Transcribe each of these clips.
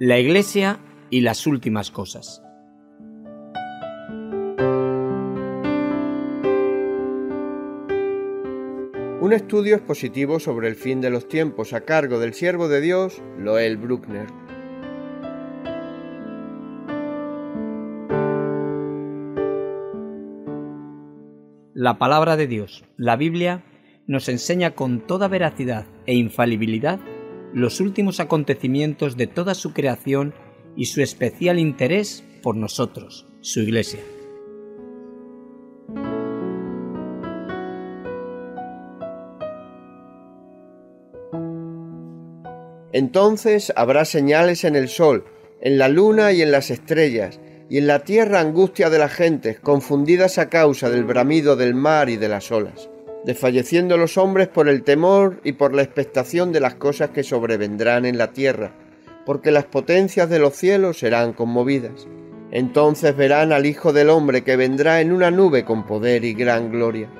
la Iglesia y las últimas cosas. Un estudio expositivo sobre el fin de los tiempos a cargo del siervo de Dios, Lowel Brueckner. La palabra de Dios, la Biblia, nos enseña con toda veracidad e infalibilidad los últimos acontecimientos de toda su creación y su especial interés por nosotros, su Iglesia. Entonces habrá señales en el sol, en la luna y en las estrellas, y en la tierra angustia de las gentes, confundidas a causa del bramido del mar y de las olas, desfalleciendo los hombres por el temor y por la expectación de las cosas que sobrevendrán en la tierra, porque las potencias de los cielos serán conmovidas. Entonces verán al Hijo del Hombre que vendrá en una nube con poder y gran gloria.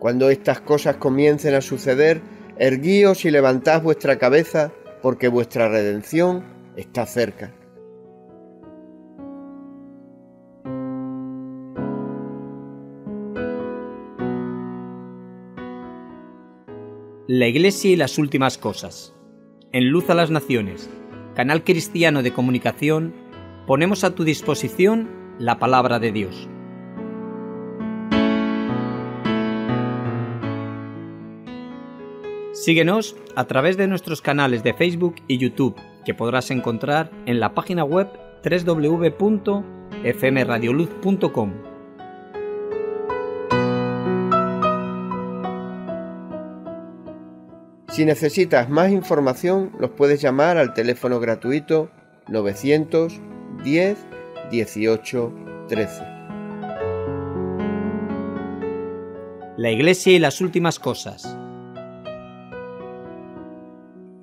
Cuando estas cosas comiencen a suceder, erguíos y levantad vuestra cabeza, porque vuestra redención está cerca. La Iglesia y las últimas cosas. En Luz a las Naciones, canal cristiano de comunicación, ponemos a tu disposición la palabra de Dios. Síguenos a través de nuestros canales de Facebook y YouTube, que podrás encontrar en la página web www.fmradioluz.com. Si necesitas más información, los puedes llamar al teléfono gratuito 910 18 13. La Iglesia y las últimas cosas.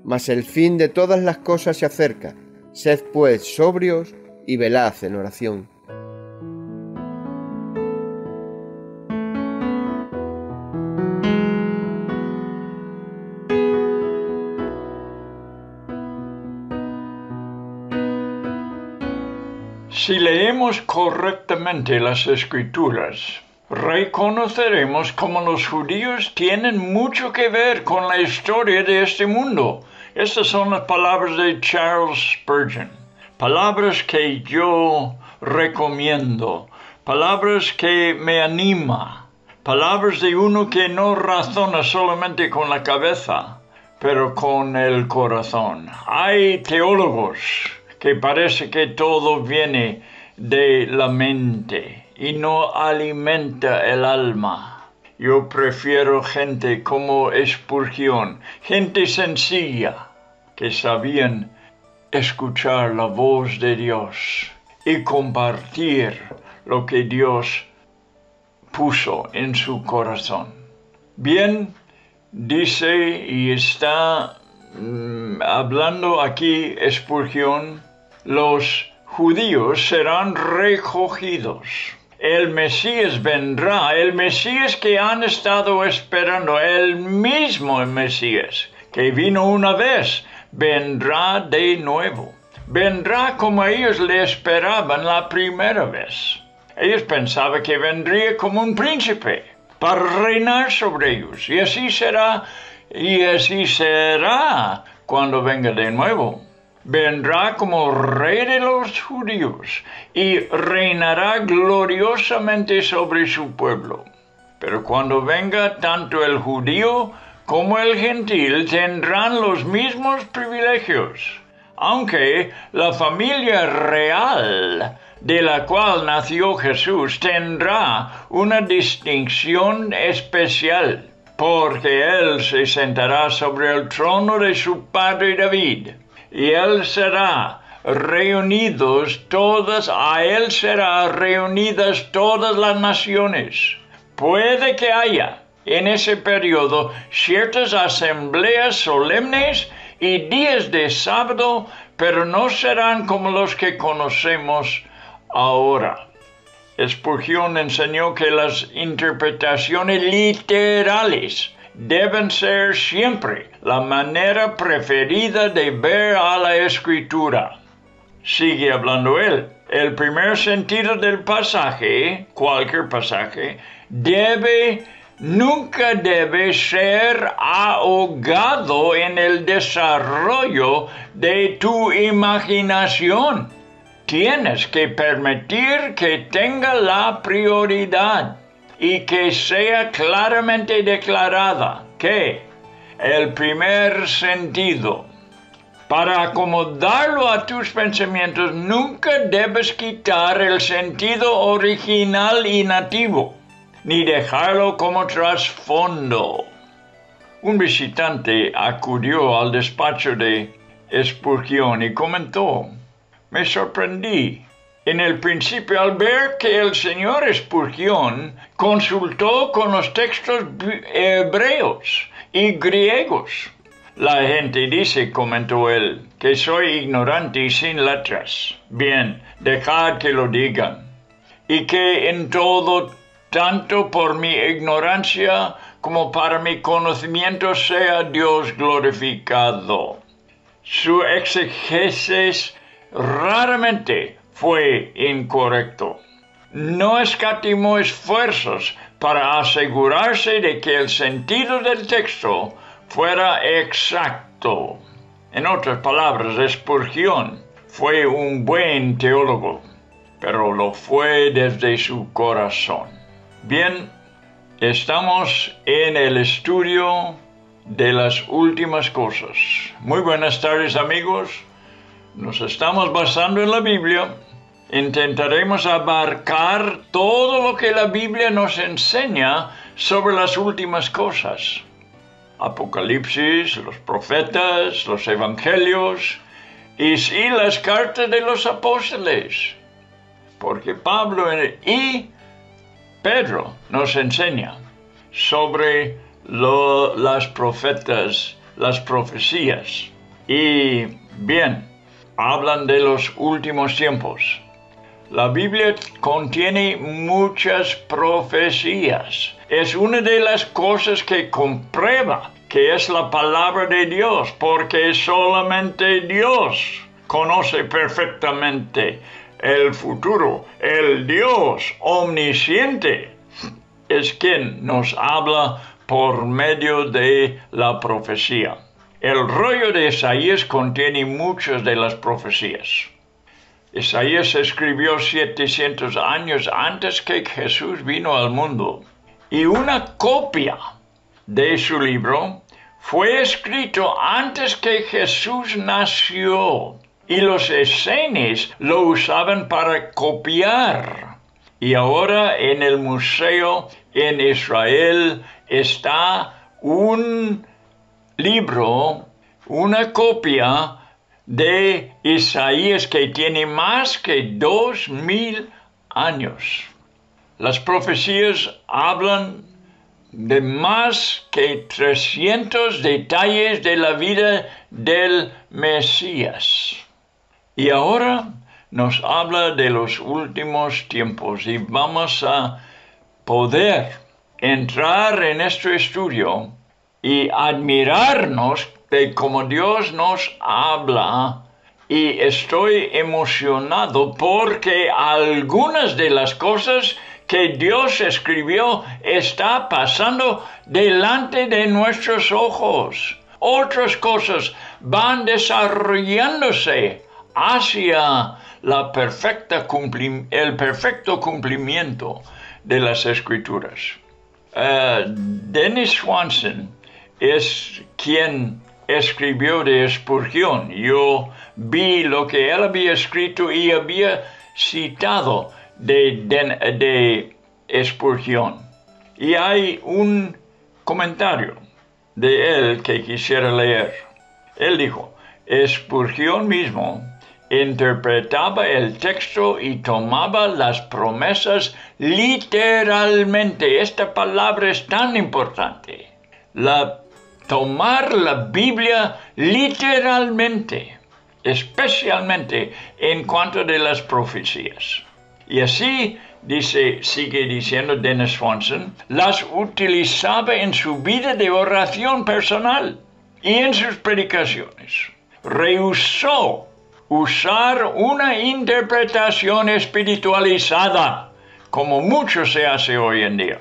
Mas el fin de todas las cosas se acerca. Sed pues sobrios y velad en oración. Si leemos correctamente las Escrituras, reconoceremos cómo los judíos tienen mucho que ver con la historia de este mundo. Estas son las palabras de Charles Spurgeon, palabras que yo recomiendo, palabras que me anima, palabras de uno que no razona solamente con la cabeza, pero con el corazón. Hay teólogos que parece que todo viene de la mente y no alimenta el alma. Yo prefiero gente como Spurgeon, gente sencilla, que sabían escuchar la voz de Dios y compartir lo que Dios puso en su corazón. Bien, dice y está hablando aquí Spurgeon, los judíos serán recogidos. El Mesías vendrá, el Mesías que han estado esperando, el mismo Mesías que vino una vez, vendrá de nuevo. Vendrá como ellos le esperaban la primera vez. Ellos pensaban que vendría como un príncipe para reinar sobre ellos. Y así será cuando venga de nuevo. Vendrá como rey de los judíos y reinará gloriosamente sobre su pueblo. Pero cuando venga, tanto el judío como el gentil tendrán los mismos privilegios, aunque la familia real de la cual nació Jesús tendrá una distinción especial, porque él se sentará sobre el trono de su padre David. Y a él serán reunidas todas las naciones. Puede que haya en ese periodo ciertas asambleas solemnes y días de sábado, pero no serán como los que conocemos ahora. Spurgeon enseñó que las interpretaciones literales deben ser siempre la manera preferida de ver a la Escritura. Sigue hablando él. El primer sentido del pasaje, cualquier pasaje, nunca debe ser ahogado en el desarrollo de tu imaginación. Tienes que permitir que tenga la prioridad y que sea claramente declarada que el primer sentido, para acomodarlo a tus pensamientos, nunca debes quitar el sentido original y nativo, ni dejarlo como trasfondo. Un visitante acudió al despacho de Spurgeon y comentó: me sorprendí en el principio al ver que el señor Spurgeon consultó con los textos hebreos y griegos. La gente dice, comentó él, que soy ignorante y sin letras. Bien, dejad que lo digan. Y que en todo, tanto por mi ignorancia como para mi conocimiento, sea Dios glorificado. Su exégesis raramente fue incorrecto. No escatimó esfuerzos para asegurarse de que el sentido del texto fuera exacto. En otras palabras, Spurgeon fue un buen teólogo, pero lo fue desde su corazón. Bien, estamos en el estudio de las últimas cosas. Muy buenas tardes, amigos. Nos estamos basando en la Biblia. Intentaremos abarcar todo lo que la Biblia nos enseña sobre las últimas cosas. Apocalipsis, los profetas, los evangelios y las cartas de los apóstoles. Porque Pablo y Pedro nos enseña sobre las profecías. Y bien, hablan de los últimos tiempos. La Biblia contiene muchas profecías. Es una de las cosas que comprueba que es la palabra de Dios, porque solamente Dios conoce perfectamente el futuro. El Dios omnisciente es quien nos habla por medio de la profecía. El rollo de Isaías contiene muchas de las profecías. Isaías escribió 700 años antes que Jesús vino al mundo, y una copia de su libro fue escrito antes que Jesús nació. Y los esenios lo usaban para copiar. Y ahora en el museo en Israel está un libro, una copia de Isaías que tiene más que 2000 años. Las profecías hablan de más que 300 detalles de la vida del Mesías. Y ahora nos habla de los últimos tiempos, y vamos a poder entrar en este estudio y admirarnos de cómo Dios nos habla. Y estoy emocionado porque algunas de las cosas que Dios escribió está pasando delante de nuestros ojos. Otras cosas van desarrollándose hacia el perfecto cumplimiento de las Escrituras. Dennis Swanson es quien escribió de Spurgeon. Yo vi lo que él había escrito y había citado de Spurgeon. Y hay un comentario de él que quisiera leer. Él dijo: Spurgeon mismo interpretaba el texto y tomaba las promesas literalmente. Esta palabra es tan importante. Tomar la Biblia literalmente, especialmente en cuanto de las profecías. Y así dice, sigue diciendo Dennis Swanson, las utilizaba en su vida de oración personal y en sus predicaciones. Rehusó usar una interpretación espiritualizada, como mucho se hace hoy en día.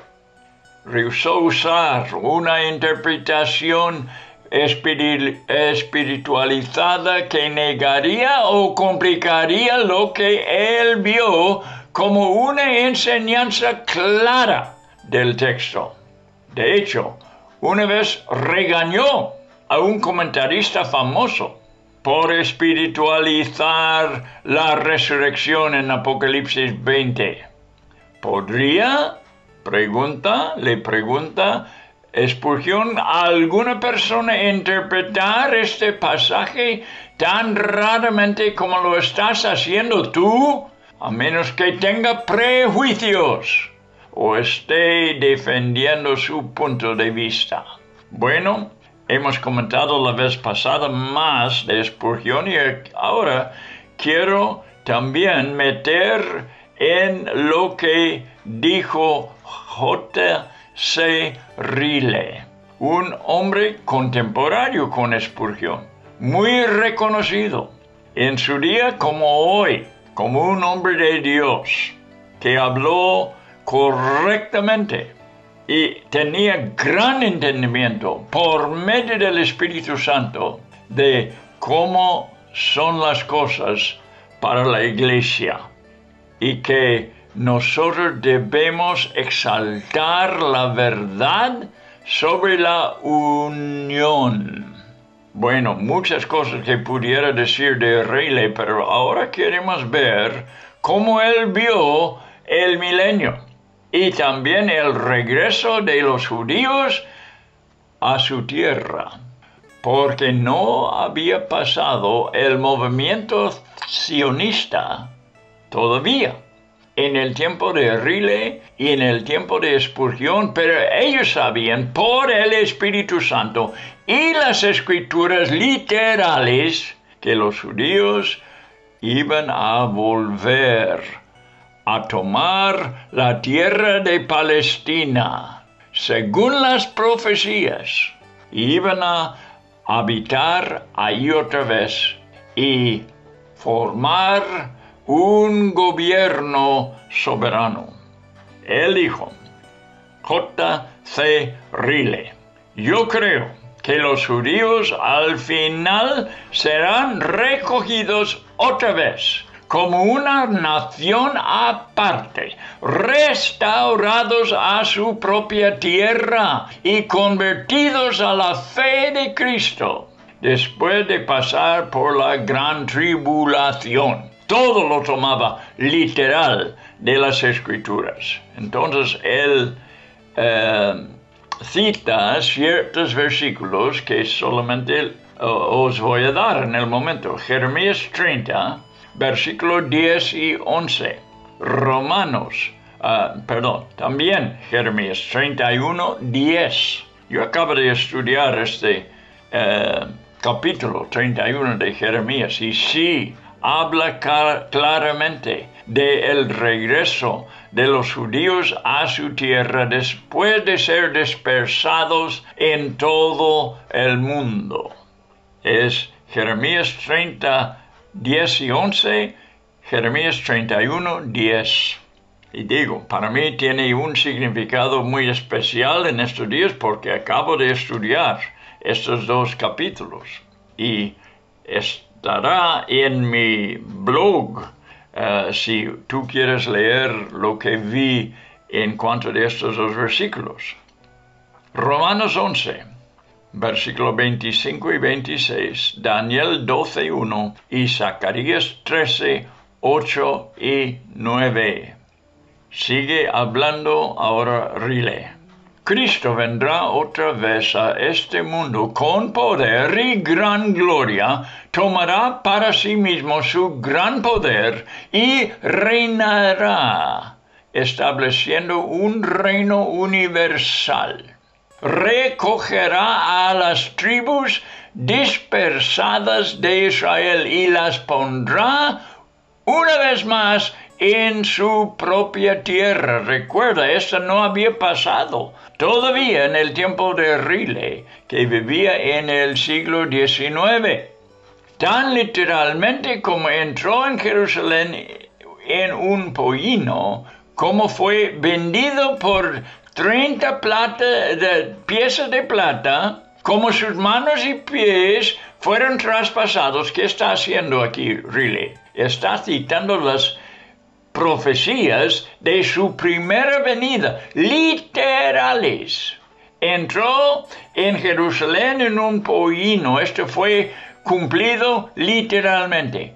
Rehusó usar una interpretación espiritualizada que negaría o complicaría lo que él vio como una enseñanza clara del texto. De hecho, una vez regañó a un comentarista famoso por espiritualizar la resurrección en Apocalipsis 20. ¿Podría, le pregunta Spurgeon, alguna persona interpretar este pasaje tan raramente como lo estás haciendo tú, a menos que tenga prejuicios o esté defendiendo su punto de vista? Bueno, hemos comentado la vez pasada más de Spurgeon y ahora quiero también meter en lo que dijo J.C. Riley, un hombre contemporáneo con Spurgeon, muy reconocido en su día como hoy, como un hombre de Dios que habló correctamente y tenía gran entendimiento por medio del Espíritu Santo de cómo son las cosas para la iglesia, y que nosotros debemos exaltar la verdad sobre la unión. Bueno, muchas cosas que pudiera decir de Riley, pero ahora queremos ver cómo él vio el milenio y también el regreso de los judíos a su tierra, porque no había pasado el movimiento sionista todavía en el tiempo de Riley y en el tiempo de Spurgeon, pero ellos sabían por el Espíritu Santo y las Escrituras literales que los judíos iban a volver a tomar la tierra de Palestina, según las profecías, y iban a habitar ahí otra vez y formar un gobierno soberano. Él dijo, J.C. Riley, yo creo que los judíos al final serán recogidos otra vez como una nación aparte, restaurados a su propia tierra y convertidos a la fe de Cristo después de pasar por la gran tribulación. Todo lo tomaba literal de las Escrituras. Entonces, él cita ciertos versículos que solamente os voy a dar en el momento. Jeremías 30, versículos 10 y 11. También Jeremías 31, 10. Yo acabo de estudiar este capítulo 31 de Jeremías y sí, habla claramente del regreso de los judíos a su tierra después de ser dispersados en todo el mundo. Es Jeremías 30, 10 y 11, Jeremías 31, 10. Y digo, para mí tiene un significado muy especial en estos días porque acabo de estudiar estos dos capítulos y estará en mi blog si tú quieres leer lo que vi en cuanto de estos dos versículos. Romanos 11, versículos 25 y 26, Daniel 12, 1 y Zacarías 13, 8 y 9. Sigue hablando ahora Riley. Cristo vendrá otra vez a este mundo con poder y gran gloria, tomará para sí mismo su gran poder y reinará, estableciendo un reino universal. Recogerá a las tribus dispersadas de Israel y las pondrá una vez más en su propia tierra. Recuerda, eso no había pasado todavía en el tiempo de Riley, que vivía en el siglo XIX. Tan literalmente como entró en Jerusalén en un pollino, como fue vendido por 30 piezas de plata, como sus manos y pies fueron traspasados. ¿Qué está haciendo aquí Riley? Está citando las profecías de su primera venida, literales. Entró en Jerusalén en un pollino. Esto fue cumplido literalmente.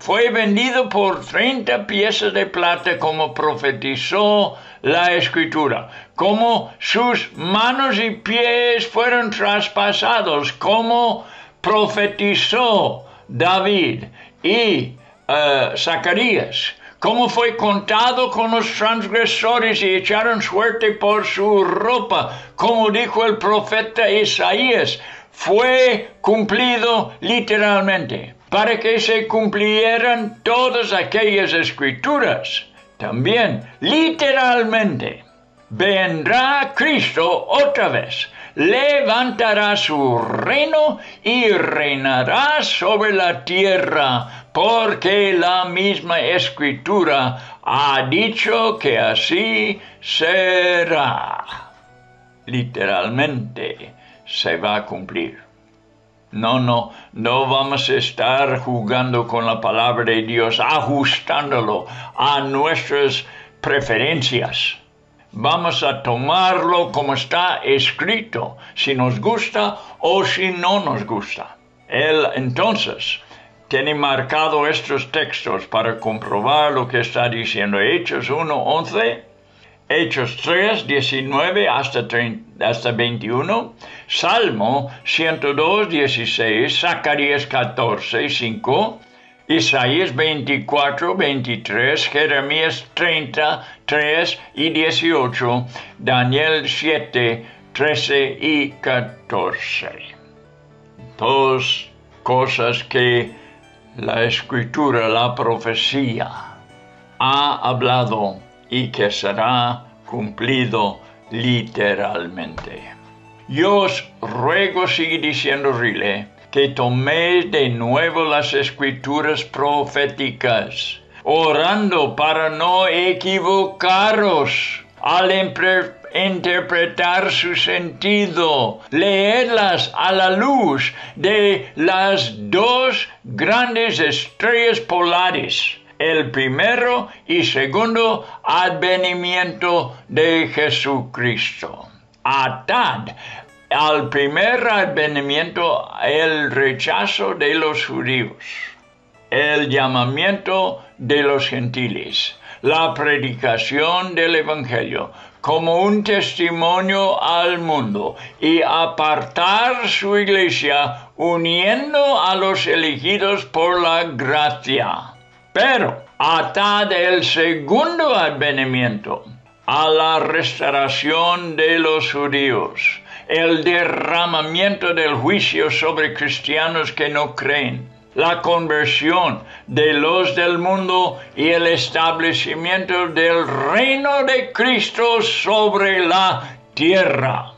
Fue vendido por 30 piezas de plata, como profetizó la Escritura, como sus manos y pies fueron traspasados, como profetizó David y Zacarías, como fue contado con los transgresores y echaron suerte por su ropa, como dijo el profeta Isaías. Fue cumplido literalmente, para que se cumplieran todas aquellas escrituras. También, literalmente, vendrá Cristo otra vez, levantará su reino y reinará sobre la tierra, porque la misma Escritura ha dicho que así será. Literalmente se va a cumplir. No vamos a estar jugando con la palabra de Dios, ajustándolo a nuestras preferencias. Vamos a tomarlo como está escrito, si nos gusta o si no nos gusta. Él entonces tiene marcado estos textos para comprobar lo que está diciendo. Hechos 1:11. Hechos 3:19 hasta 21, Salmo 102:16, Zacarías 14:5, Isaías 24:23, Jeremías 30:3 y 18, Daniel 7:13 y 14. Dos cosas que la Escritura, la profecía, ha hablado y que será cumplido literalmente. Yo os ruego, sigue diciendo Riley, que toméis de nuevo las escrituras proféticas, orando para no equivocaros al interpretar su sentido. Leedlas a la luz de las dos grandes estrellas polares, el primero y segundo advenimiento de Jesucristo. Atad al primer advenimiento el rechazo de los judíos, el llamamiento de los gentiles, la predicación del Evangelio como un testimonio al mundo, y apartar su iglesia uniendo a los elegidos por la gracia. Pero atad el segundo advenimiento a la restauración de los judíos, el derramamiento del juicio sobre cristianos que no creen, la conversión de los del mundo y el establecimiento del reino de Cristo sobre la tierra.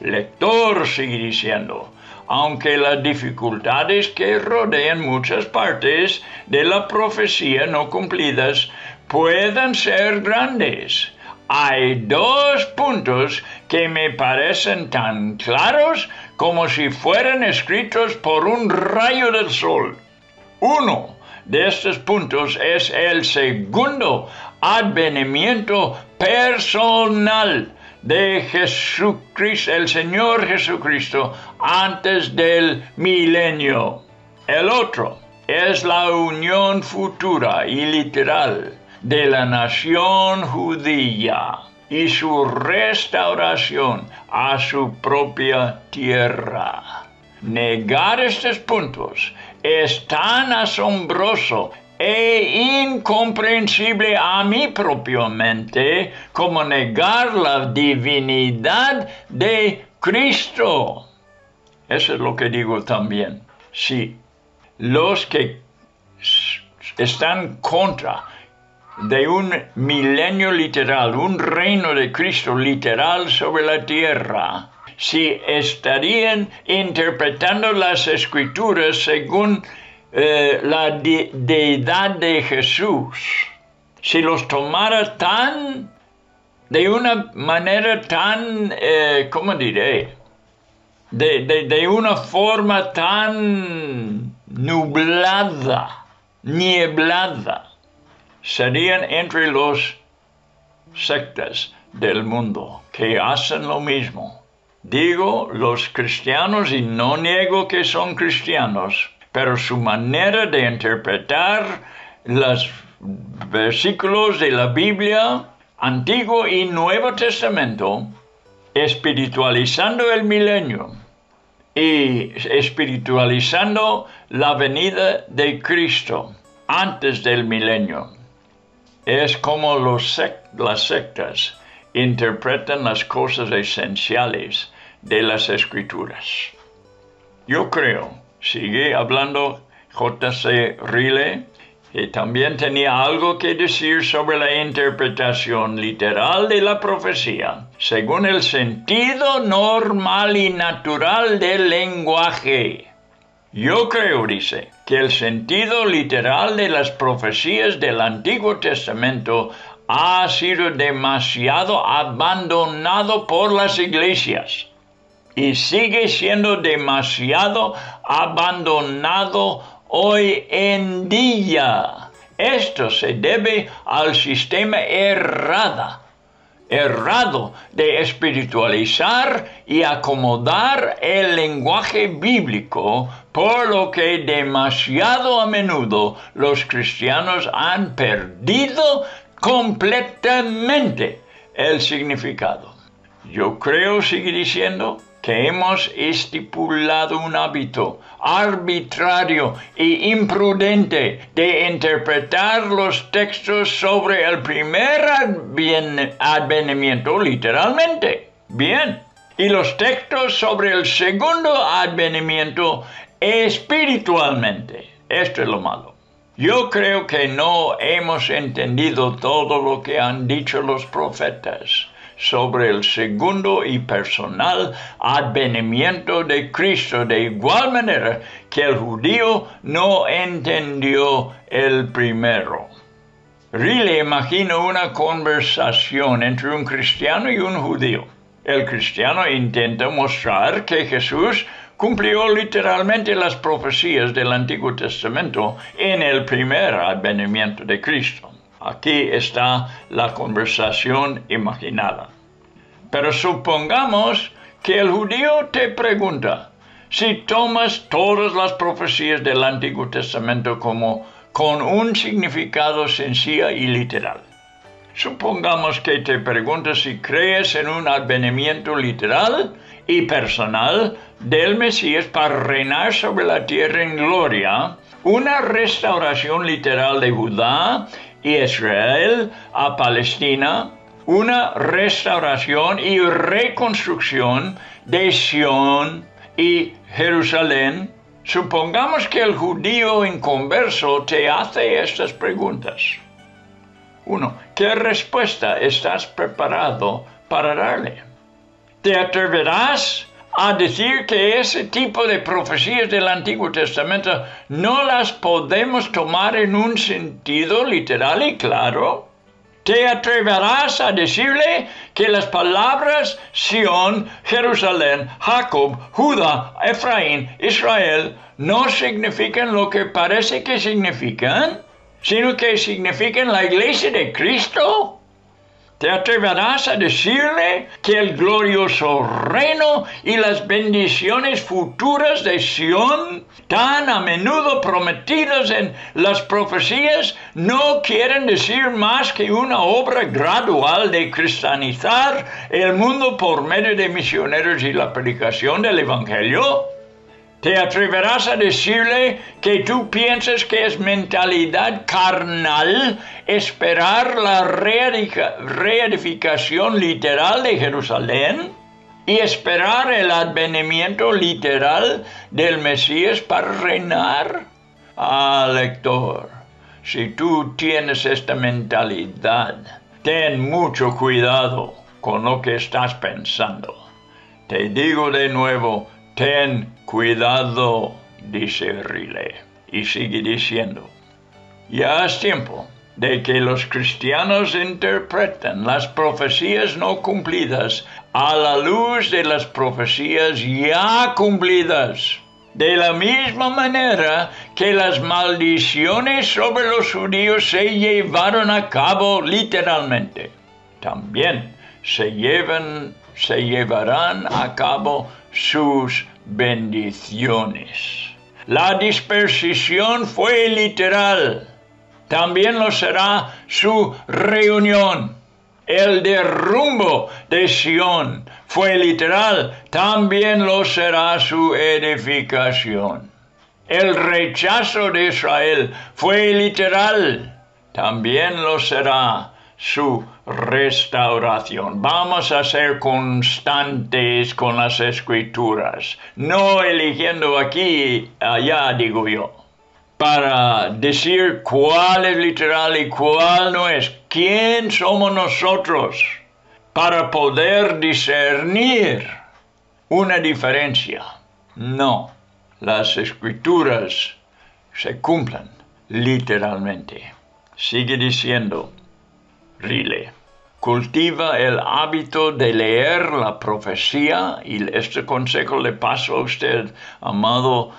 Lector, sigue diciendo, aunque las dificultades que rodean muchas partes de la profecía no cumplidas puedan ser grandes, hay dos puntos que me parecen tan claros como si fueran escritos por un rayo del sol. Uno de estos puntos es el segundo advenimiento personal de Jesucristo, el Señor Jesucristo, antes del milenio. El otro es la unión futura y literal de la nación judía y su restauración a su propia tierra. Negar estos puntos es tan asombroso e incomprensible a mi propia mente como negar la divinidad de Cristo. Eso es lo que digo también. Sí, los que están contra de un milenio literal, un reino de Cristo literal sobre la tierra, si estarían interpretando las Escrituras según la deidad de Jesús, si los tomara tan, de una manera tan, ¿cómo diré? De una forma tan nublada, nieblada, serían entre los sectas del mundo que hacen lo mismo. Digo los cristianos y no niego que son cristianos, pero su manera de interpretar los versículos de la Biblia, Antiguo y Nuevo Testamento, espiritualizando el milenio y espiritualizando la venida de Cristo antes del milenio. Es como las sectas interpretan las cosas esenciales de las Escrituras. Yo creo, sigue hablando J.C. Riley, que también tenía algo que decir sobre la interpretación literal de la profecía, según el sentido normal y natural del lenguaje. Yo creo, dice, que el sentido literal de las profecías del Antiguo Testamento ha sido demasiado abandonado por las iglesias y sigue siendo demasiado abandonado hoy en día. Esto se debe al sistema errado de espiritualizar y acomodar el lenguaje bíblico, por lo que demasiado a menudo los cristianos han perdido completamente el significado. Yo creo, sigue diciendo, que hemos estipulado un hábito arbitrario e imprudente de interpretar los textos sobre el primer advenimiento literalmente. Bien. Y los textos sobre el segundo advenimiento espiritualmente. Esto es lo malo. Yo creo que no hemos entendido todo lo que han dicho los profetas sobre el segundo y personal advenimiento de Cristo, de igual manera que el judío no entendió el primero. Riley imagina una conversación entre un cristiano y un judío. El cristiano intenta mostrar que Jesús cumplió literalmente las profecías del Antiguo Testamento en el primer advenimiento de Cristo. Aquí está la conversación imaginada. Pero supongamos que el judío te pregunta si tomas todas las profecías del Antiguo Testamento como con un significado sencillo y literal. Supongamos que te pregunta si crees en un advenimiento literal y personal del Mesías para reinar sobre la tierra en gloria, una restauración literal de Judá y Israel a Palestina, una restauración y reconstrucción de Sion y Jerusalén. Supongamos que el judío inconverso te hace estas preguntas. 1. ¿Qué respuesta estás preparado para darle? ¿Te atreverás a decir que ese tipo de profecías del Antiguo Testamento no las podemos tomar en un sentido literal y claro? ¿Te atreverás a decirle que las palabras Sion, Jerusalén, Jacob, Judá, Efraín, Israel no significan lo que parece que significan, sino que significan la iglesia de Cristo? ¿Te atreverás a decirle que el glorioso reino y las bendiciones futuras de Sion, tan a menudo prometidas en las profecías, no quieren decir más que una obra gradual de cristianizar el mundo por medio de misioneros y la predicación del Evangelio? ¿Te atreverás a decirle que tú piensas que es mentalidad carnal esperar la reedificación literal de Jerusalén y esperar el advenimiento literal del Mesías para reinar? Ah, lector, Si tú tienes esta mentalidad, ten mucho cuidado con lo que estás pensando. Te digo de nuevo, ten cuidado, dice Riley, y sigue diciendo. Ya es tiempo de que los cristianos interpreten las profecías no cumplidas a la luz de las profecías ya cumplidas. De la misma manera que las maldiciones sobre los judíos se llevaron a cabo literalmente, también se llevarán a cabo sus bendiciones. La dispersión fue literal. También lo será su reunión. El derrumbo de Sion fue literal. También lo será su edificación. El rechazo de Israel fue literal. También lo será su restauración. Vamos a ser constantes con las Escrituras, no eligiendo aquí y allá, digo yo, para decir cuál es literal y cuál no es. ¿Quién somos nosotros para poder discernir una diferencia? No, las Escrituras se cumplen literalmente. Sigue diciendo Riley, cultiva el hábito de leer la profecía, y este consejo le paso a usted, amado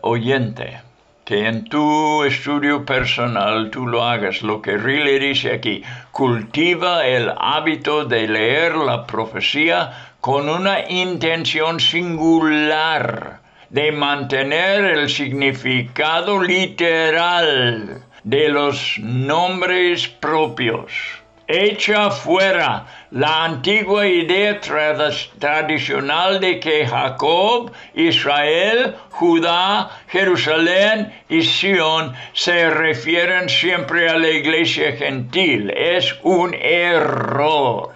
oyente, que en tu estudio personal tú lo hagas, lo que Riley dice aquí. Cultiva el hábito de leer la profecía con una intención singular de mantener el significado literal de los nombres propios. Echa fuera la antigua idea tradicional de que Jacob, Israel, Judá, Jerusalén y Sion se refieren siempre a la iglesia gentil. Es un error,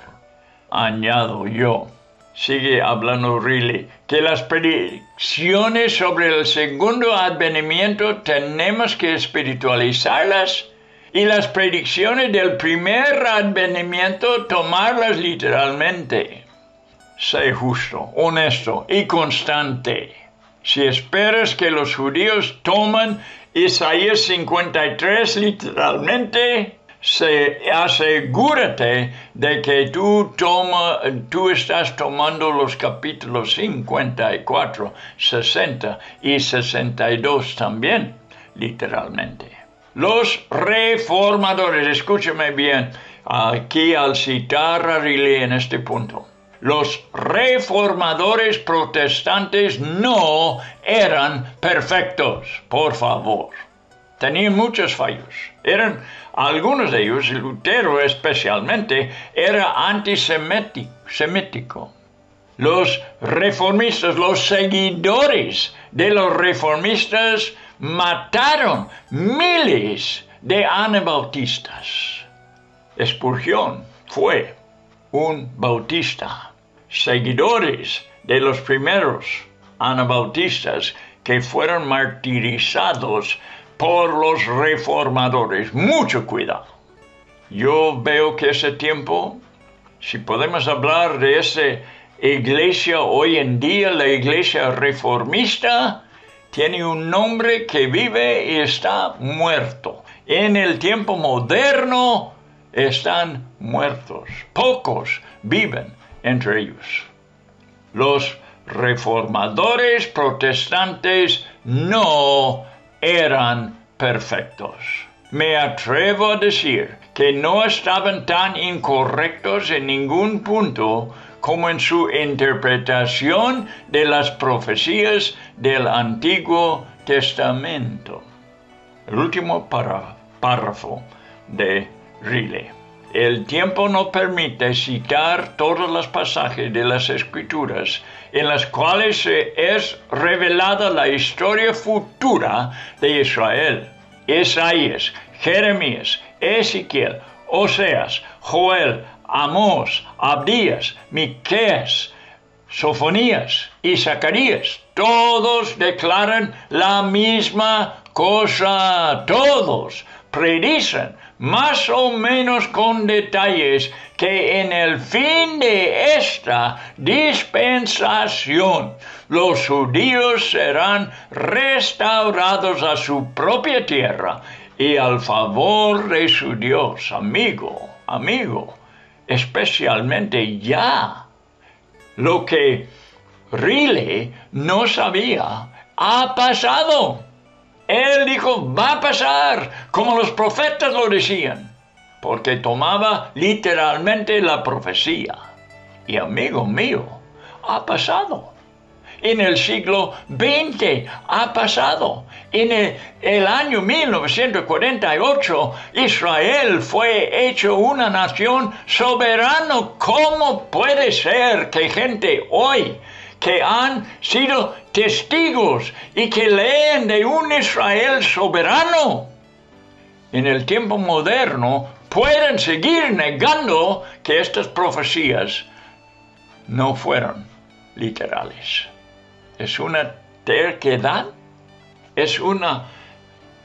añado yo. Sigue hablando Riley, que las predicciones sobre el segundo advenimiento tenemos que espiritualizarlas y las predicciones del primer advenimiento tomarlas literalmente. Sé justo, honesto y constante. Si esperas que los judíos tomen Isaías 53 literalmente, asegúrate de que tú estás tomando los capítulos 54, 60 y 62 también, literalmente. Los reformadores, escúcheme bien, aquí al citar a Riley en este punto, los reformadores protestantes no eran perfectos, por favor. Tenían muchos fallos. Algunos de ellos, Lutero especialmente, era antisemítico. Los reformistas, los seguidores de los reformistas, mataron miles de anabautistas. Spurgeon fue un bautista. Seguidores de los primeros anabautistas que fueron martirizados por los reformadores. Mucho cuidado. Yo veo que ese tiempo, si podemos hablar de esa iglesia hoy en día, la iglesia reformista, tiene un nombre que vive y está muerto. En el tiempo moderno están muertos. Pocos viven entre ellos. Los reformadores protestantes no eran perfectos. Me atrevo a decir que no estaban tan incorrectos en ningún punto como en su interpretación de las profecías del Antiguo Testamento. El último párrafo de Riley. El tiempo no permite citar todos los pasajes de las Escrituras en las cuales es revelada la historia futura de Israel. Isaías, Jeremías, Ezequiel, Oseas, Joel, Amós, Abdías, Miqueas, Sofonías y Zacarías. Todos declaran la misma cosa. Todos predican más o menos con detalles que en el fin de esta dispensación los judíos serán restaurados a su propia tierra y al favor de su Dios. Amigo, especialmente ya. Lo que Riley no sabía ha pasado. Él dijo, va a pasar, como los profetas lo decían, porque tomaba literalmente la profecía. Y amigo mío, ha pasado. En el siglo XX ha pasado. En el año 1948, Israel fue hecho una nación soberana. ¿Cómo puede ser que gente hoy que han sido testigos y que leen de un Israel soberano en el tiempo moderno pueden seguir negando que estas profecías no fueron literales? Es una terquedad, es una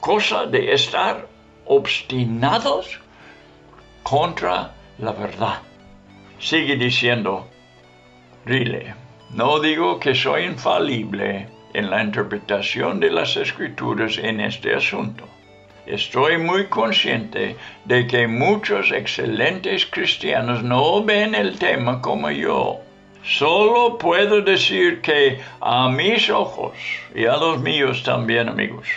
cosa de estar obstinados contra la verdad. Sigue diciendo Riley, no digo que soy infalible en la interpretación de las Escrituras en este asunto. Estoy muy consciente de que muchos excelentes cristianos no ven el tema como yo. Solo puedo decir que a mis ojos, y a los míos también, amigos,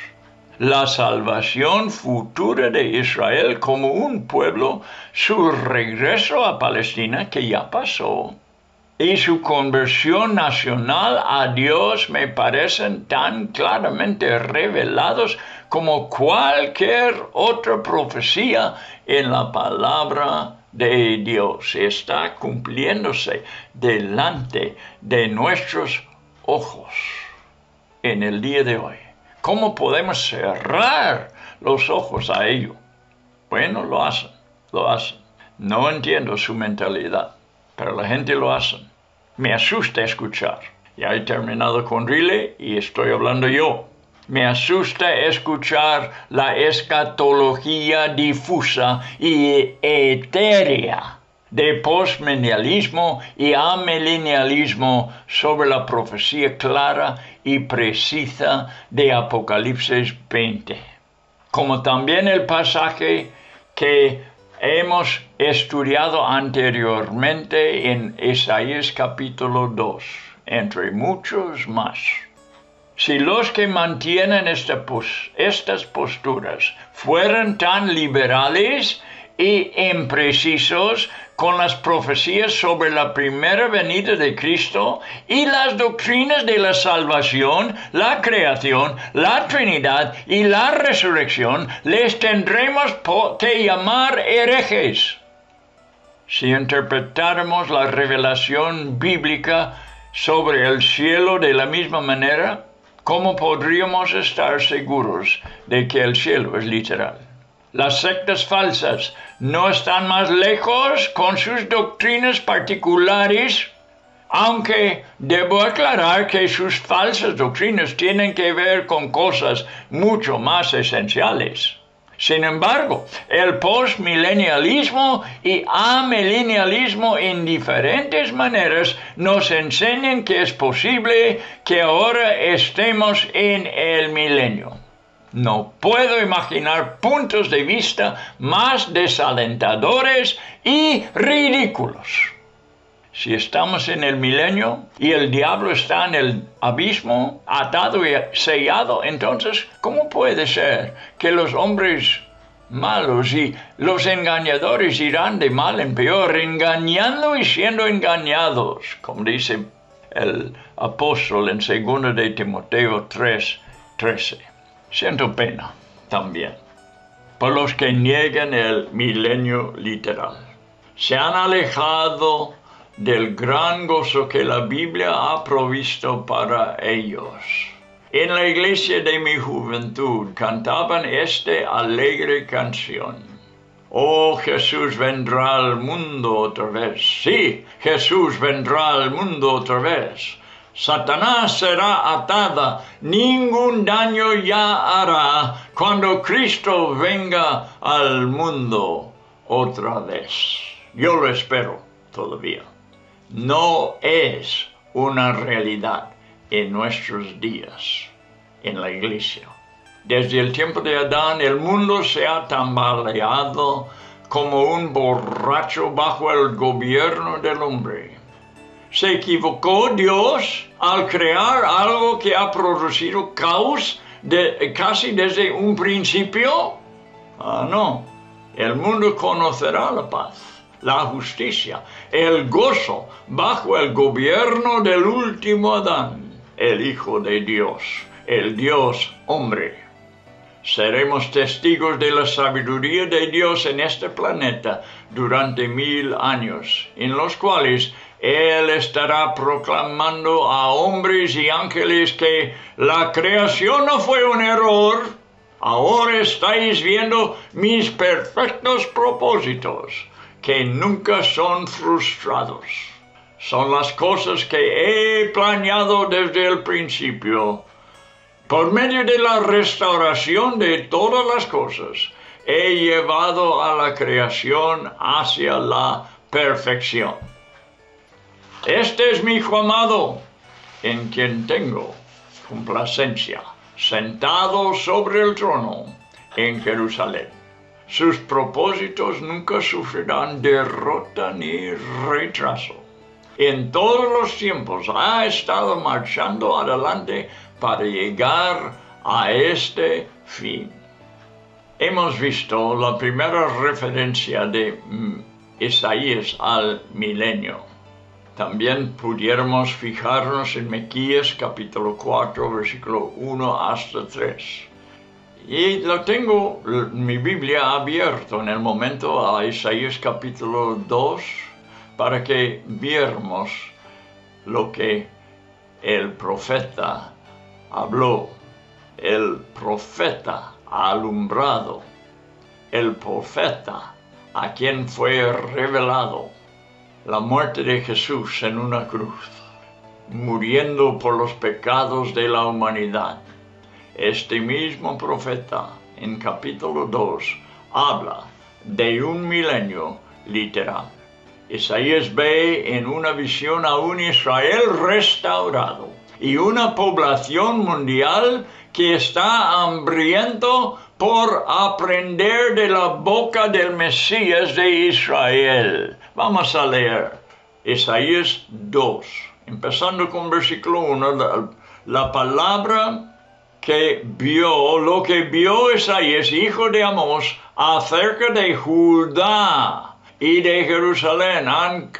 la salvación futura de Israel como un pueblo, su regreso a Palestina, que ya pasó, y su conversión nacional a Dios me parecen tan claramente revelados como cualquier otra profecía en la palabra de Dios. Está cumpliéndose delante de nuestros ojos en el día de hoy. ¿Cómo podemos cerrar los ojos a ello? Bueno, lo hacen. No entiendo su mentalidad, pero la gente lo hace. Me asusta escuchar. Ya he terminado con Riley y estoy hablando yo. Me asusta escuchar la escatología difusa y etérea de postmilenialismo y amilenialismo sobre la profecía clara y precisa de Apocalipsis 20. Como también el pasaje que hemos estudiado anteriormente en Isaías capítulo 2, entre muchos más. Si los que mantienen estas posturas fueran tan liberales y imprecisos con las profecías sobre la primera venida de Cristo y las doctrinas de la salvación, la creación, la Trinidad y la resurrección, les tendremos que llamar herejes. Si interpretáramos la revelación bíblica sobre el cielo de la misma manera, ¿cómo podríamos estar seguros de que el cielo es literal? Las sectas falsas no están más lejos con sus doctrinas particulares, aunque debo aclarar que sus falsas doctrinas tienen que ver con cosas mucho más esenciales. Sin embargo, el postmilenialismo y amilenialismo en diferentes maneras nos enseñan que es posible que ahora estemos en el milenio. No puedo imaginar puntos de vista más desalentadores y ridículos. Si estamos en el milenio y el diablo está en el abismo, atado y sellado, entonces, ¿cómo puede ser que los hombres malos y los engañadores irán de mal en peor, engañando y siendo engañados? Como dice el apóstol en 2 de Timoteo 3:13. Siento pena también por los que niegan el milenio literal. Se han alejado del gran gozo que la Biblia ha provisto para ellos. En la iglesia de mi juventud cantaban esta alegre canción. Oh, Jesús vendrá al mundo otra vez. Sí, Jesús vendrá al mundo otra vez. Satanás será atada, ningún daño ya hará cuando Cristo venga al mundo otra vez. Yo lo espero todavía. No es una realidad en nuestros días, en la iglesia. Desde el tiempo de Adán, el mundo se ha tambaleado como un borracho bajo el gobierno del hombre. Se equivocó Dios al crear algo que ha producido caos casi desde un principio. Ah, no. El mundo conocerá la paz, la justicia, el gozo bajo el gobierno del último Adán, el Hijo de Dios, el Dios hombre. Seremos testigos de la sabiduría de Dios en este planeta durante 1000 años, en los cuales Él estará proclamando a hombres y ángeles que la creación no fue un error. Ahora estáis viendo mis perfectos propósitos, que nunca son frustrados. Son las cosas que he planeado desde el principio. Por medio de la restauración de todas las cosas, he llevado a la creación hacia la perfección. Este es mi Hijo amado, en quien tengo complacencia, sentado sobre el trono en Jerusalén. Sus propósitos nunca sufrirán derrota ni retraso. En todos los tiempos ha estado marchando adelante para llegar a este fin. Hemos visto la primera referencia de Isaías al milenio. También pudiéramos fijarnos en Miqueas capítulo 4, versículo 1 hasta 3. Y lo tengo, mi Biblia abierta en el momento a Isaías capítulo 2, para que viéramos lo que el profeta habló, el profeta alumbrado, el profeta a quien fue revelado la muerte de Jesús en una cruz, muriendo por los pecados de la humanidad. Este mismo profeta, en capítulo 2, habla de un milenio literal. Isaías ve en una visión a un Israel restaurado y una población mundial que está hambriento por aprender de la boca del Mesías de Israel. Vamos a leer Isaías 2, empezando con versículo 1, la palabra que vio, lo que vio Isaías, hijo de Amós, acerca de Judá y de Jerusalén,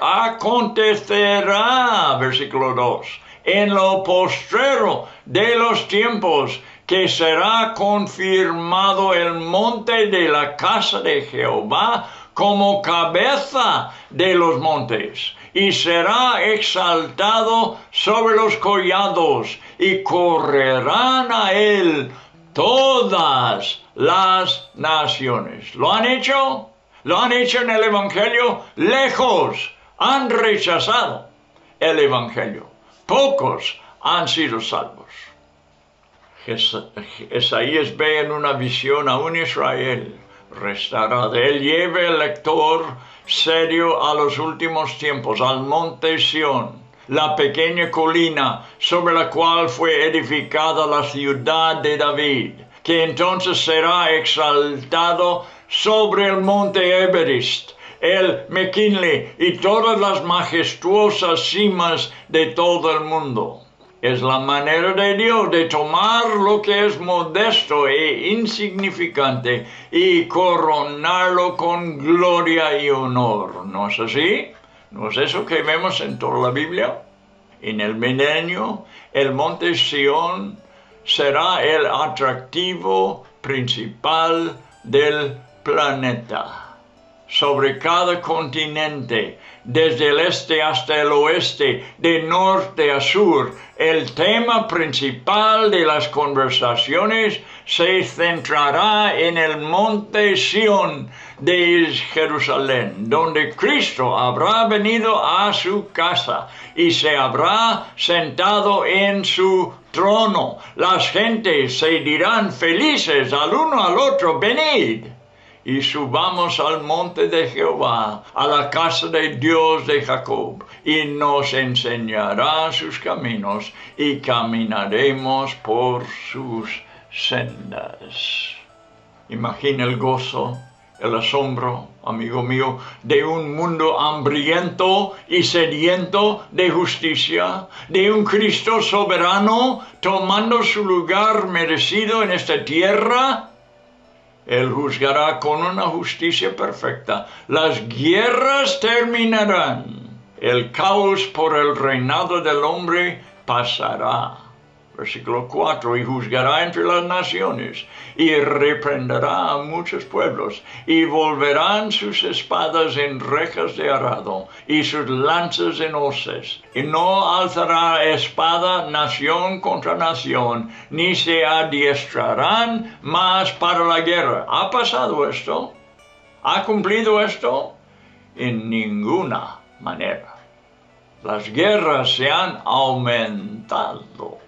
acontecerá, versículo 2, en lo postrero de los tiempos, que será confirmado el monte de la casa de Jehová como cabeza de los montes, y será exaltado sobre los collados, y correrán a él todas las naciones. ¿Lo han hecho? ¿Lo han hecho en el Evangelio? Lejos han rechazado el Evangelio. Pocos han sido salvos. Isaías ve en una visión a un Israel restaurado. Él lleva el lector serio a los últimos tiempos, al monte Sión, la pequeña colina sobre la cual fue edificada la ciudad de David, que entonces será exaltado sobre el monte Everest, el McKinley y todas las majestuosas cimas de todo el mundo. Es la manera de Dios de tomar lo que es modesto e insignificante y coronarlo con gloria y honor. ¿No es así? ¿No es eso que vemos en toda la Biblia? En el milenio, el monte Sión será el atractivo principal del planeta. sobre cada continente, desde el este hasta el oeste, de norte a sur. El tema principal de las conversaciones se centrará en el monte Sión de Jerusalén, donde Cristo habrá venido a su casa y se habrá sentado en su trono. Las gentes se dirán felices al uno al otro: venid y subamos al monte de Jehová, a la casa de Dios de Jacob, y nos enseñará sus caminos, y caminaremos por sus sendas. Imagina el gozo, el asombro, amigo mío, de un mundo hambriento y sediento de justicia, de un Cristo soberano tomando su lugar merecido en esta tierra. Él juzgará con una justicia perfecta. Las guerras terminarán. El caos por el reinado del hombre pasará. Versículo 4, y juzgará entre las naciones, y reprenderá a muchos pueblos, y volverán sus espadas en rejas de arado, y sus lanzas en hoces. Y no alzará espada nación contra nación, ni se adiestrarán más para la guerra. ¿Ha pasado esto? ¿Ha cumplido esto? En ninguna manera. Las guerras se han aumentado.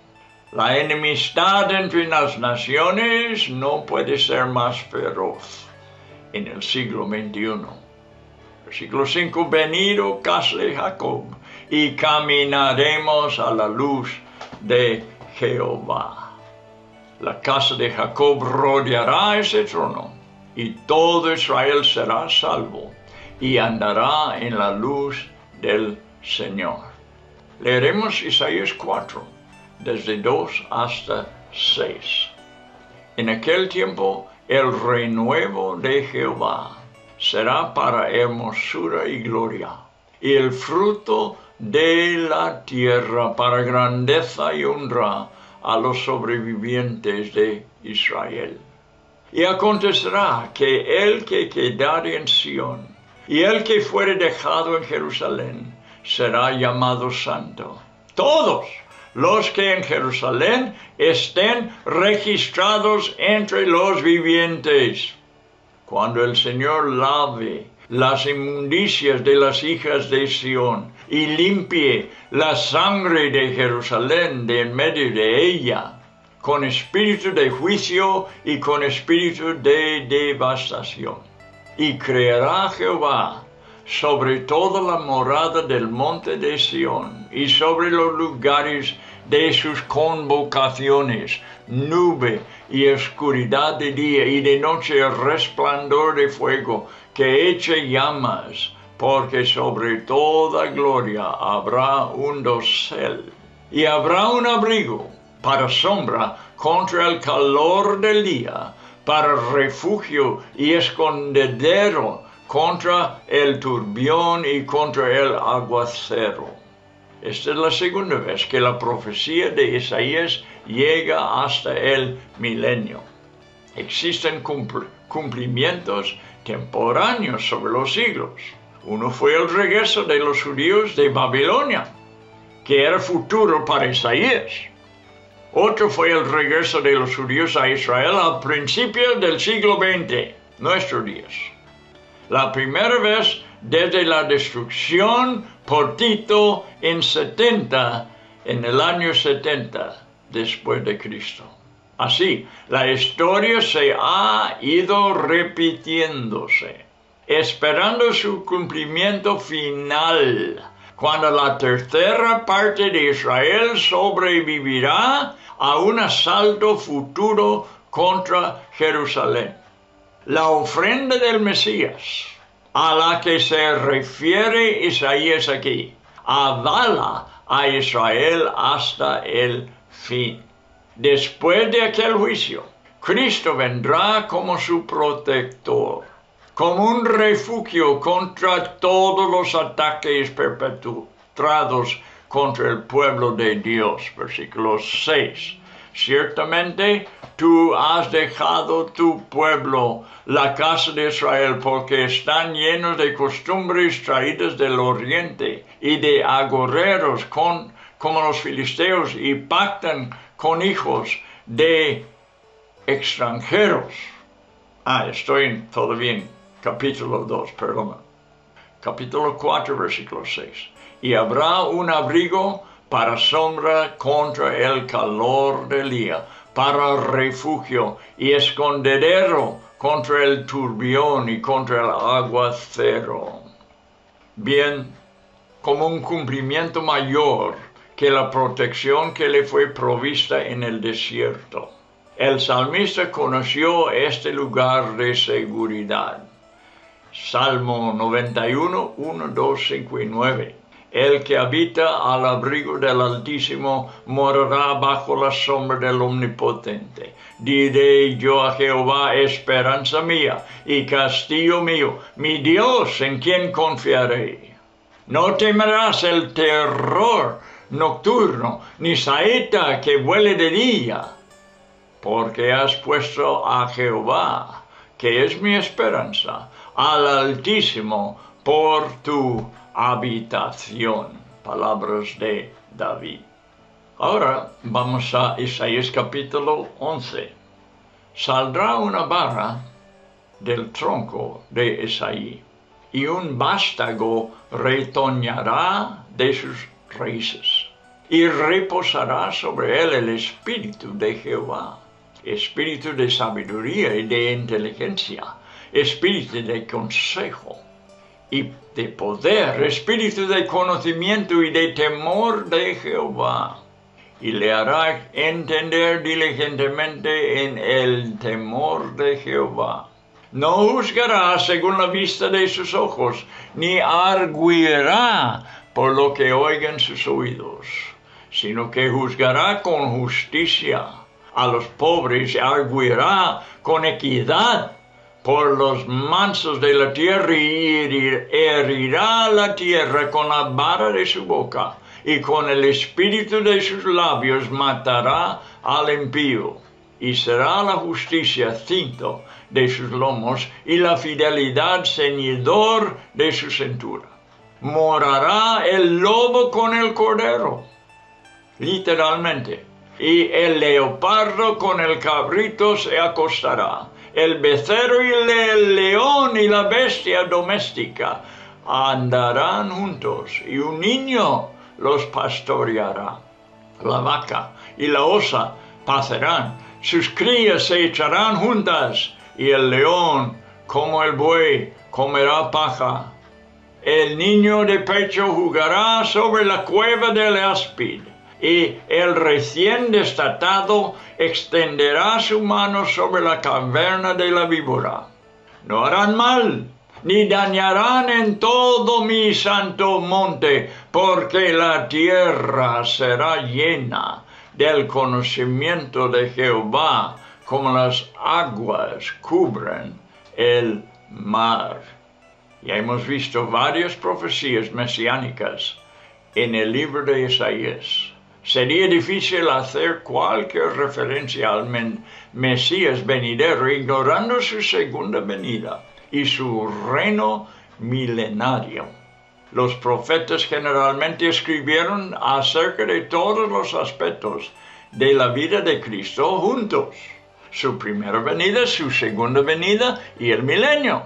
La enemistad entre las naciones no puede ser más feroz en el siglo XXI. Versículo 5, venid, oh casa de Jacob, y caminaremos a la luz de Jehová. La casa de Jacob rodeará ese trono, y todo Israel será salvo, y andará en la luz del Señor. Leeremos Isaías 4. Desde 2 hasta 6. En aquel tiempo, el renuevo de Jehová será para hermosura y gloria, y el fruto de la tierra para grandeza y honra a los sobrevivientes de Israel. Y acontecerá que el que quedare en Sión y el que fuere dejado en Jerusalén será llamado santo. Todos los que en Jerusalén estén registrados entre los vivientes. Cuando el Señor lave las inmundicias de las hijas de Sión y limpie la sangre de Jerusalén de en medio de ella, con espíritu de juicio y con espíritu de devastación. Y creará Jehová sobre toda la morada del monte de Sión y sobre los lugares de sus convocaciones, nube y oscuridad de día, y de noche el resplandor de fuego que eche llamas, porque sobre toda gloria habrá un dosel, y habrá un abrigo para sombra contra el calor del día, para refugio y escondedero contra el turbión y contra el aguacero. Esta es la segunda vez que la profecía de Isaías llega hasta el milenio. Existen cumplimientos temporáneos sobre los siglos. Uno fue el regreso de los judíos de Babilonia, que era futuro para Isaías. Otro fue el regreso de los judíos a Israel a principios del siglo XX, nuestros días. La primera vez desde la destrucción por Tito en el año 70 después de Cristo. Así, la historia se ha ido repitiéndose, esperando su cumplimiento final, cuando la tercera parte de Israel sobrevivirá a un asalto futuro contra Jerusalén. La ofrenda del Mesías, a la que se refiere Isaías aquí, avala a Israel hasta el fin. Después de aquel juicio, Cristo vendrá como su protector, como un refugio contra todos los ataques perpetrados contra el pueblo de Dios. Versículo 6. Ciertamente, tú has dejado tu pueblo, la casa de Israel, porque están llenos de costumbres traídas del oriente y de agorreros como los filisteos, y pactan con hijos de extranjeros. Estoy todavía en capítulo 2, perdón. Capítulo 4, versículo 6. Y habrá un abrigo para sombra contra el calor del día, para refugio y escondedero contra el turbión y contra el aguacero. Bien, como un cumplimiento mayor que la protección que le fue provista en el desierto, el salmista conoció este lugar de seguridad. Salmo 91, 1, 2, 5 y 9. El que habita al abrigo del Altísimo morará bajo la sombra del Omnipotente. Diré yo a Jehová, esperanza mía y castillo mío, mi Dios en quien confiaré. No temerás el terror nocturno, ni saeta que vuele de día, porque has puesto a Jehová, que es mi esperanza, al Altísimo por tu habitación. Palabras de David. Ahora vamos a Isaías capítulo 11. Saldrá una vara del tronco de Isaí, y un vástago retoñará de sus raíces, y reposará sobre él el espíritu de Jehová, espíritu de sabiduría y de inteligencia, espíritu de consejo y de poder, espíritu de conocimiento y de temor de Jehová, y le hará entender diligentemente en el temor de Jehová. No juzgará según la vista de sus ojos, ni arguirá por lo que oigan sus oídos, sino que juzgará con justicia a los pobres, arguirá con equidad por los mansos de la tierra, y herirá la tierra con la vara de su boca, y con el espíritu de sus labios matará al impío, y será la justicia cinto de sus lomos, y la fidelidad ceñidor de su cintura. Morará el lobo con el cordero, literalmente, y el leopardo con el cabrito se acostará, el becerro y el león y la bestia doméstica andarán juntos, y un niño los pastoreará. La vaca y la osa pacerán, sus crías se echarán juntas, y el león, como el buey, comerá paja. El niño de pecho jugará sobre la cueva del áspid, y el recién desatado extenderá su mano sobre la caverna de la víbora. No harán mal, ni dañarán en todo mi santo monte, porque la tierra será llena del conocimiento de Jehová, como las aguas cubren el mar. Ya hemos visto varias profecías mesiánicas en el libro de Isaías. Sería difícil hacer cualquier referencia al Mesías venidero ignorando su segunda venida y su reino milenario. Los profetas generalmente escribieron acerca de todos los aspectos de la vida de Cristo juntos. Su primera venida, su segunda venida y el milenio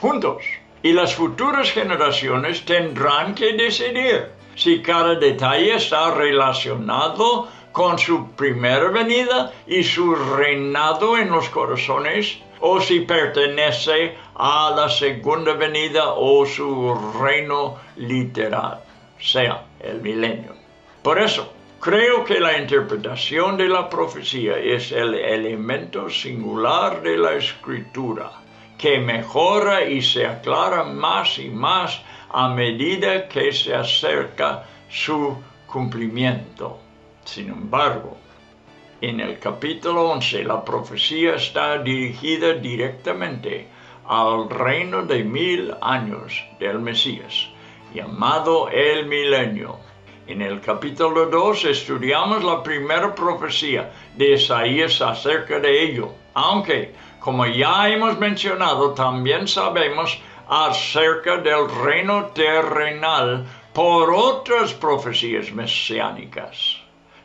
juntos. Y las futuras generaciones tendrán que decidir si cada detalle está relacionado con su primera venida y su reinado en los corazones, o si pertenece a la segunda venida o su reino literal, sea el milenio. Por eso, creo que la interpretación de la profecía es el elemento singular de la Escritura, que mejora y se aclara más y más a medida que se acerca su cumplimiento. Sin embargo, en el capítulo 11, la profecía está dirigida directamente al reino de 1000 años del Mesías, llamado el milenio. En el capítulo 2 estudiamos la primera profecía de Isaías acerca de ello, aunque, como ya hemos mencionado, también sabemos acerca del reino terrenal por otras profecías mesiánicas.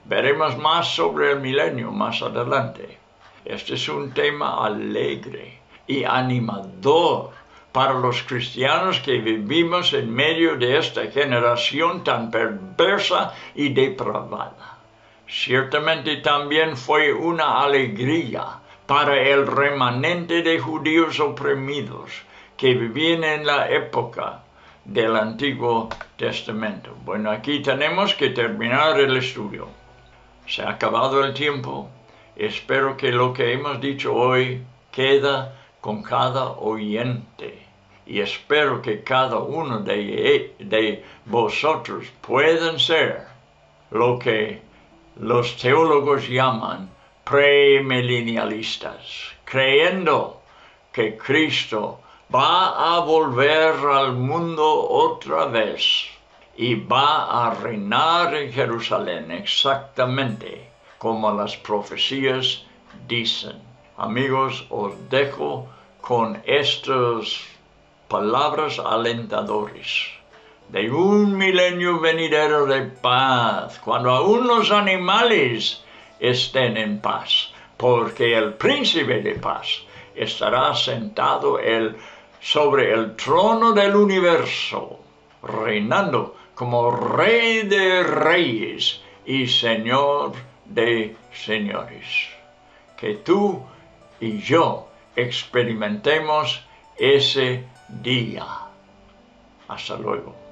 Veremos más sobre el milenio más adelante. Este es un tema alegre y animador para los cristianos que vivimos en medio de esta generación tan perversa y depravada. Ciertamente también fue una alegría para el remanente de judíos oprimidos que vivían en la época del Antiguo Testamento. Bueno, aquí tenemos que terminar el estudio. Se ha acabado el tiempo. Espero que lo que hemos dicho hoy queda con cada oyente. Y espero que cada uno de vosotros puedan ser lo que los teólogos llaman premilenialistas, creyendo que Cristo va a volver al mundo otra vez y va a reinar en Jerusalén exactamente como las profecías dicen. Amigos, os dejo con estas palabras alentadoras de un milenio venidero de paz, cuando aún los animales estén en paz, porque el príncipe de paz estará sentado sobre el trono del universo, reinando como Rey de Reyes y Señor de Señores. Que tú y yo experimentemos ese día. Hasta luego.